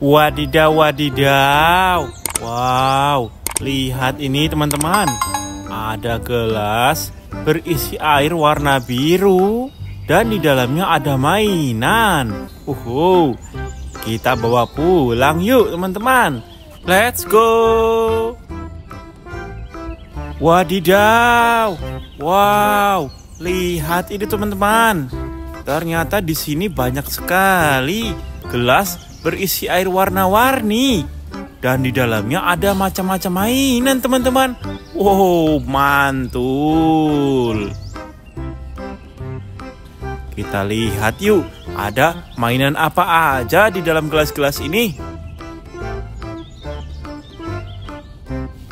Wadidaw, wadidaw. Wow, lihat ini teman-teman. Ada gelas berisi air warna biru. Dan di dalamnya ada mainan. Kita bawa pulang yuk teman-teman. Let's go. Wadidaw. Wow, lihat ini teman-teman. Ternyata di sini banyak sekali gelas berisi air warna-warni. Dan di dalamnya ada macam-macam mainan teman-teman. Wow, mantul. Kita lihat yuk, ada mainan apa aja di dalam gelas-gelas ini.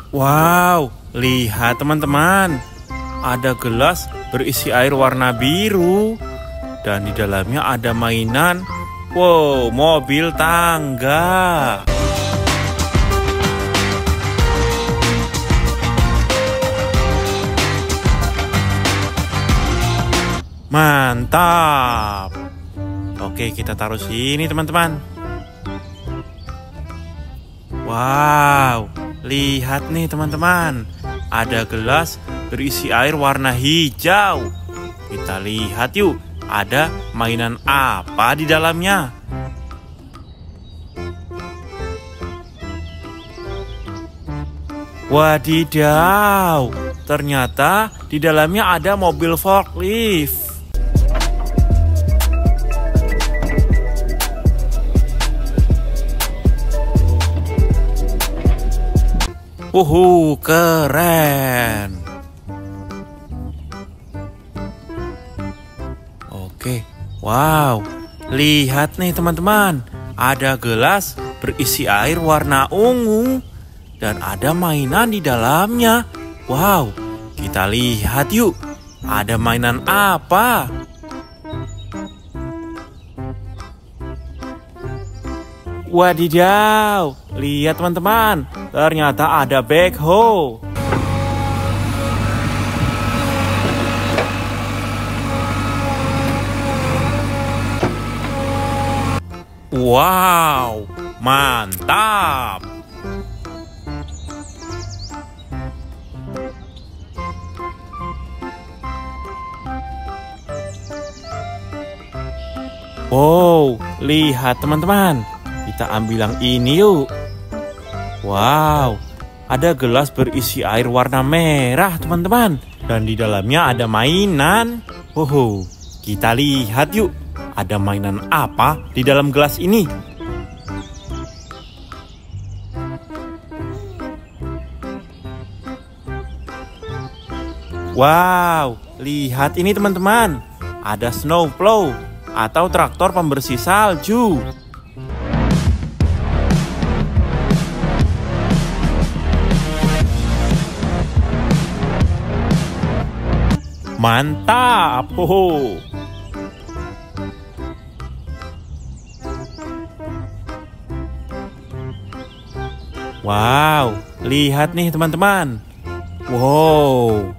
Wow, lihat teman-teman. Ada gelas berisi air warna biru. Dan di dalamnya ada mainan. Wow, mobil tangga. Mantap. Oke, kita taruh sini teman-teman. Wow, lihat nih teman-teman. Ada gelas berisi air warna hijau. Kita lihat yuk, ada mainan apa di dalamnya. Wadidaw, ternyata di dalamnya ada mobil forklift. Keren. Oke, wow. Lihat nih teman-teman. Ada gelas berisi air warna ungu. Dan ada mainan di dalamnya. Wow, kita lihat yuk. Ada mainan apa? Wadidaw. Lihat teman-teman. Ternyata ada backhoe. Wow, mantap. Wow, lihat teman-teman. Kita ambil yang ini yuk. Wow, ada gelas berisi air warna merah teman-teman. Dan di dalamnya ada mainan. Kita lihat yuk. Ada mainan apa di dalam gelas ini? Wow, lihat ini teman-teman. Ada snowplow atau traktor pembersih salju. Mantap. Wow, lihat nih teman-teman. Wow,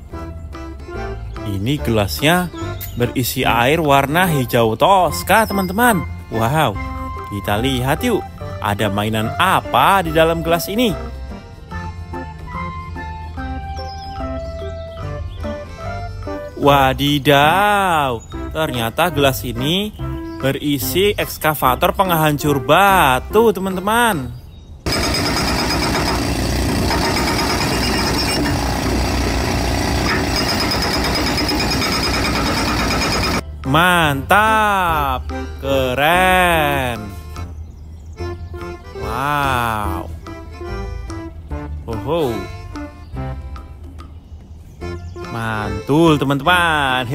ini gelasnya berisi air warna hijau toska teman-teman. Wow, kita lihat yuk. Ada mainan apa di dalam gelas ini? Wadidaw, ternyata gelas ini berisi ekskavator penghancur batu teman-teman. Mantap, keren. Wow. Mantul teman-teman.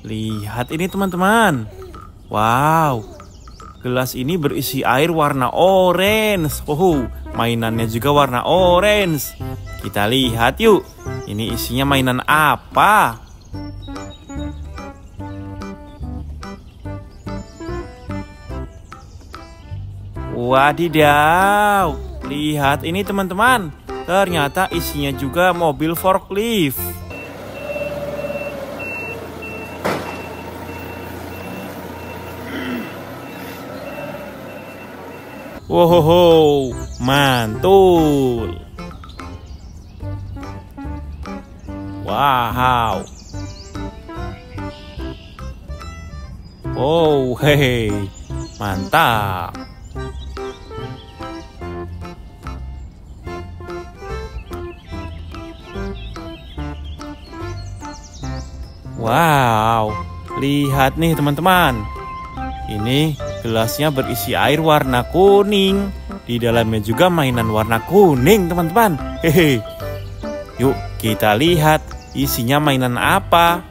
Lihat ini teman-teman. Wow, gelas ini berisi air warna orange. Mainannya juga warna orange. Kita lihat yuk. Ini isinya mainan apa? Wadidaw. Lihat ini teman-teman. Ternyata isinya juga mobil forklift. Wow, mantul. Wow. Oh, hehe, mantap. Wow, lihat nih teman-teman. Ini gelasnya berisi air warna kuning. Di dalamnya juga mainan warna kuning, teman-teman. Hehe. Yuk, kita lihat isinya mainan apa.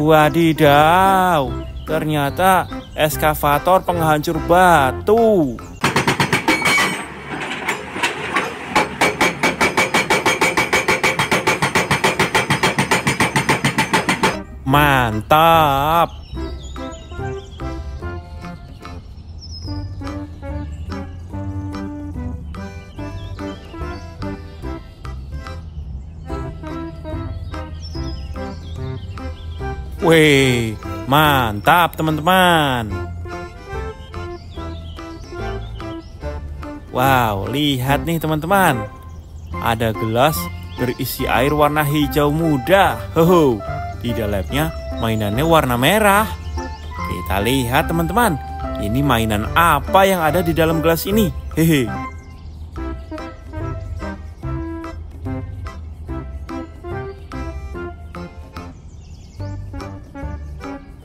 Wadidaw, ternyata eskavator penghancur batu. Mantap. Wih, mantap teman-teman. Wow, lihat nih teman-teman. Ada gelas berisi air warna hijau muda. Hoho. Di dalamnya mainannya warna merah. Kita lihat teman-teman, ini mainan apa yang ada di dalam gelas ini? Hehe.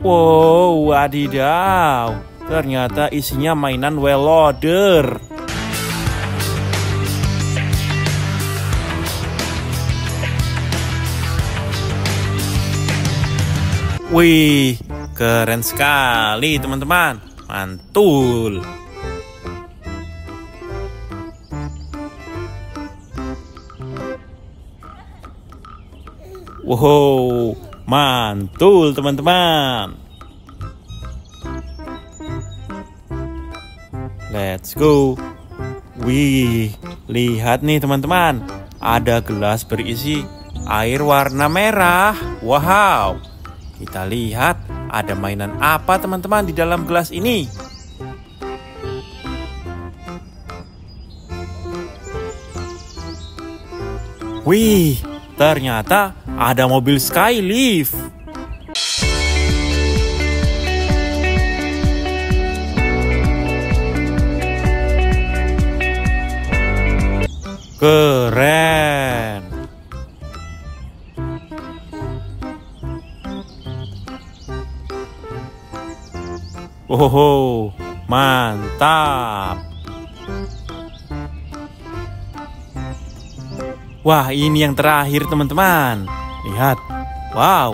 Wow, wadidaw. Ternyata isinya mainan welloder. Wih, keren sekali teman-teman. Mantul. Wow, mantul teman-teman. Let's go. Wih, lihat nih teman-teman. Ada gelas berisi air warna merah. Wow. Kita lihat ada mainan apa teman-teman di dalam gelas ini. Wih, ternyata ada mobil Skylift. Keren. Wow, mantap. Wah, ini yang terakhir teman-teman. Lihat. Wow,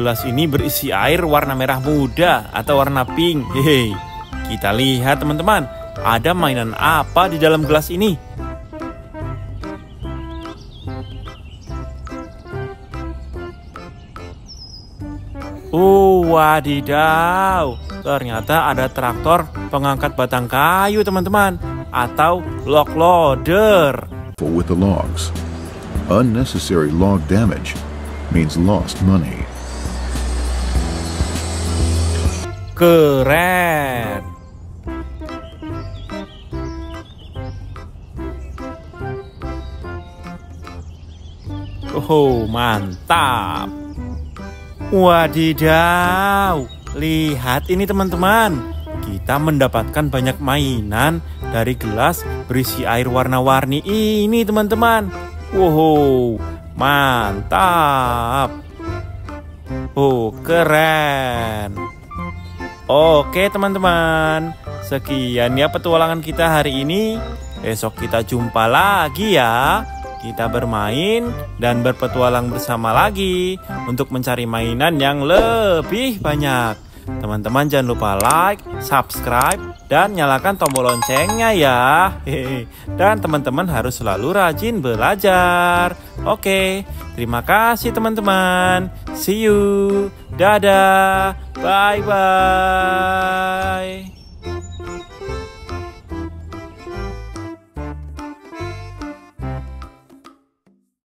gelas ini berisi air warna merah muda atau warna pink. Hehe. Kita lihat teman-teman, ada mainan apa di dalam gelas ini? Oh, wadidaw. Ternyata ada traktor pengangkat batang kayu teman-teman, atau log loader. With the logs, unnecessary log damage means lost money. Keren. Oh, mantap. Wadidaw. Lihat ini teman-teman, kita mendapatkan banyak mainan dari gelas berisi air warna-warni ini teman-teman. Wow, mantap. Oh, keren. Oke teman-teman, sekian ya petualangan kita hari ini. Besok kita jumpa lagi ya. Kita bermain dan berpetualang bersama lagi untuk mencari mainan yang lebih banyak. Teman-teman jangan lupa like, subscribe, dan nyalakan tombol loncengnya ya. Dan teman-teman harus selalu rajin belajar. Oke, terima kasih teman-teman. See you. Dadah. Bye-bye.